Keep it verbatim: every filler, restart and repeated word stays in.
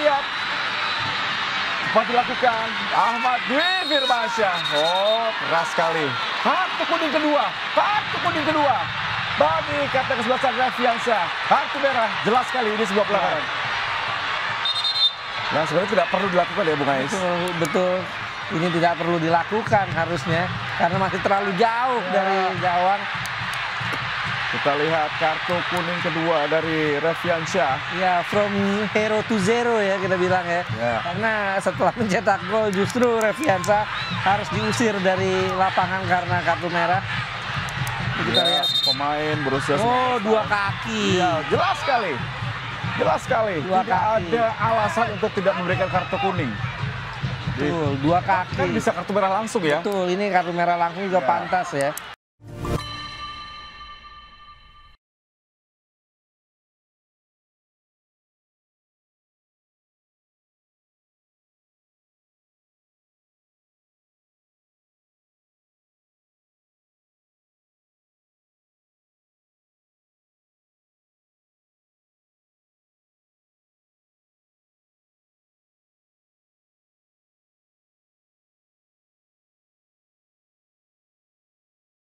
lihat apa dilakukan Ahmad Dwi Firmansyah. Oh, keras sekali. Kartu kuning kedua, kartu kuning kedua bagi kata kesebelasan Refyansyah. Kartu merah jelas sekali ini sebuah pelanggaran. Nah, sebenarnya tidak perlu dilakukan ya, Bung Ais. Betul, betul. Ini tidak perlu dilakukan harusnya karena masih terlalu jauh ya dari gawang. Kita lihat kartu kuning kedua dari Refyansyah. Ya, from hero to zero ya kita bilang ya. ya. Karena setelah mencetak gol justru Refyansyah harus diusir dari lapangan karena kartu merah. Kita ya, lihat pemain berusia Oh, dua kaki. Ya, jelas sekali. Jelas sekali. Dua tidak kaki. Ada alasan untuk tidak memberikan kartu kuning. Betul, dua kaki. Kan bisa kartu merah langsung ya. Betul, ini kartu merah langsung juga ya. Pantas ya.